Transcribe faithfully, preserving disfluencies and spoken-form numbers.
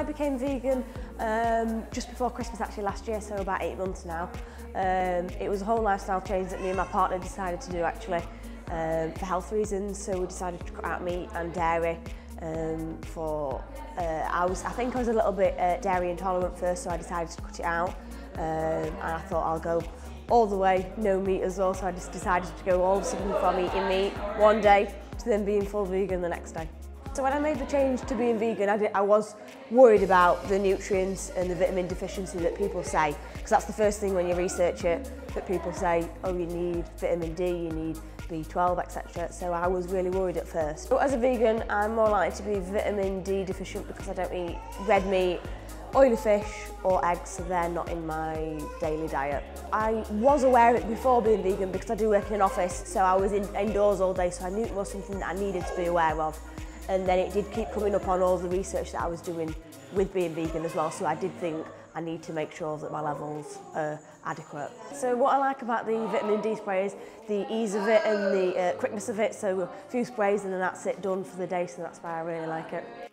I became vegan um, just before Christmas actually last year, so about eight months now. Um, it was a whole lifestyle change that me and my partner decided to do actually um, for health reasons, so we decided to cut out meat and dairy. Um, for uh, I was, I think I was a little bit uh, dairy intolerant first, so I decided to cut it out, um, and I thought I'll go all the way, no meat as well, so I just decided to go all of a sudden from eating meat one day to then being full vegan the next day. So when I made the change to being vegan, I, did, I was worried about the nutrients and the vitamin deficiency that people say, because that's the first thing when you research it, that people say, oh, you need vitamin D, you need B twelve, et cetera. So I was really worried at first. But as a vegan, I'm more likely to be vitamin D deficient because I don't eat red meat, oily fish or eggs, so they're not in my daily diet. I was aware of it before being vegan because I do work in an office, so I was in, indoors all day, so I knew it was something that I needed to be aware of. And then it did keep coming up on all the research that I was doing with being vegan as well, so I did think I need to make sure that my levels are adequate. So what I like about the vitamin D spray is the ease of it and the uh, quickness of it, so a few sprays and then that's it, done for the day, so that's why I really like it.